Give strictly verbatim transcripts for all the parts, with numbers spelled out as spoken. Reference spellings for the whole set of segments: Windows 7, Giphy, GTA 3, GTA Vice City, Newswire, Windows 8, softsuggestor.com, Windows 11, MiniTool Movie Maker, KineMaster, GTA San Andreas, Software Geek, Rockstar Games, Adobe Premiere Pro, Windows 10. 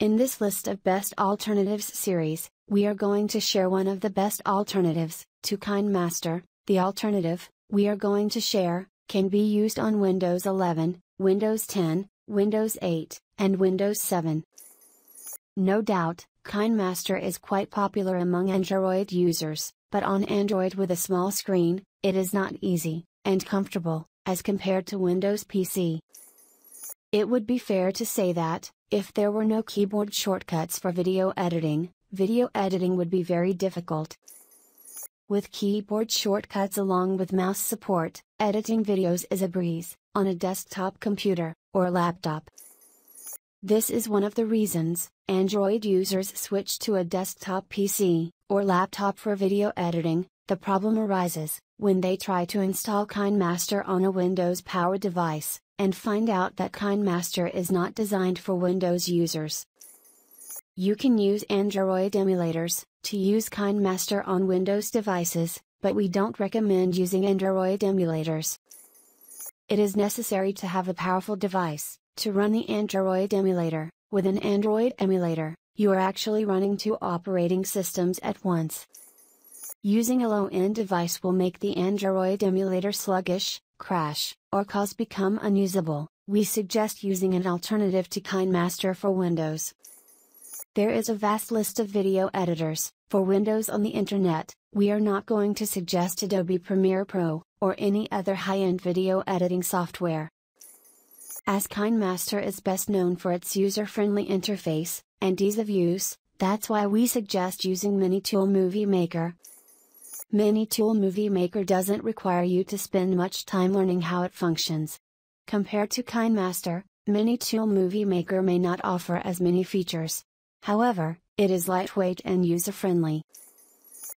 In this list of best alternatives series, we are going to share one of the best alternatives to KineMaster. The alternative we are going to share can be used on Windows eleven, Windows ten, Windows eight, and Windows seven. No doubt, KineMaster is quite popular among Android users, but on Android with a small screen, it is not easy and comfortable as compared to Windows P C. It would be fair to say that, if there were no keyboard shortcuts for video editing, video editing would be very difficult. With keyboard shortcuts along with mouse support, editing videos is a breeze, on a desktop computer, or laptop. This is one of the reasons Android users switch to a desktop P C, or laptop for video editing. The problem arises when they try to install KineMaster on a Windows-powered device, and find out that KineMaster is not designed for Windows users. You can use Android emulators to use KineMaster on Windows devices, but we don't recommend using Android emulators. It is necessary to have a powerful device to run the Android emulator. With an Android emulator, you are actually running two operating systems at once. Using a low-end device will make the Android emulator sluggish, crash, or cause become unusable. We suggest using an alternative to KineMaster for Windows. There is a vast list of video editors for Windows on the internet. We are not going to suggest Adobe Premiere Pro or any other high-end video editing software. As KineMaster is best known for its user-friendly interface and ease of use, that's why we suggest using MiniTool Movie Maker. MiniTool Movie Maker doesn't require you to spend much time learning how it functions. Compared to KineMaster, MiniTool Movie Maker may not offer as many features. However, it is lightweight and user-friendly.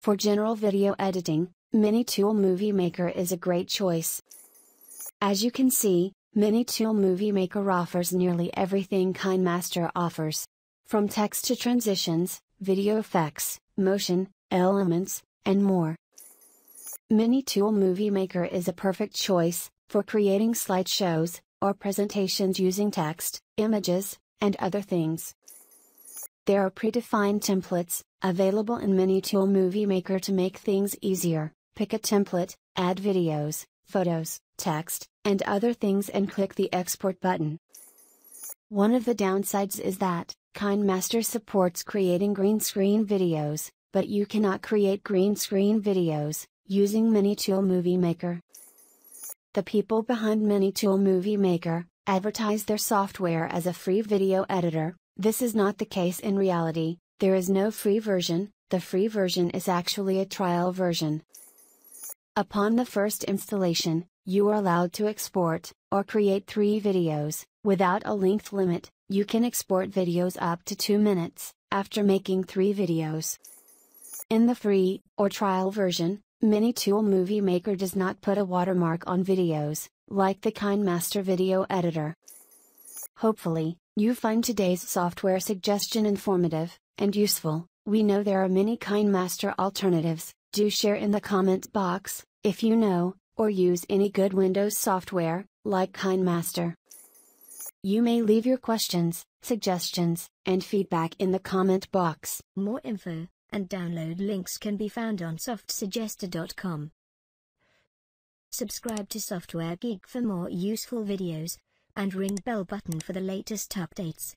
For general video editing, MiniTool Movie Maker is a great choice. As you can see, MiniTool Movie Maker offers nearly everything KineMaster offers. From text to transitions, video effects, motion, elements, and more. MiniTool Movie Maker is a perfect choice for creating slideshows or presentations using text, images, and other things. There are predefined templates available in MiniTool Movie Maker to make things easier. Pick a template, add videos, photos, text, and other things and click the export button. One of the downsides is that KineMaster supports creating green screen videos, but you cannot create green screen videos using MiniTool Movie Maker. The people behind MiniTool Movie Maker advertise their software as a free video editor. This is not the case in reality. There is no free version. The free version is actually a trial version. Upon the first installation, you are allowed to export or create three videos without a length limit. You can export videos up to two minutes after making three videos. In the free or trial version, MiniTool Movie Maker does not put a watermark on videos like the KineMaster video editor. Hopefully, you find today's software suggestion informative and useful. We know there are many KineMaster alternatives. Do share in the comment box if you know or use any good Windows software like KineMaster. You may leave your questions, suggestions, and feedback in the comment box. More info and download links can be found on soft suggestor dot com. Subscribe to Software Geek for more useful videos, and ring bell button for the latest updates.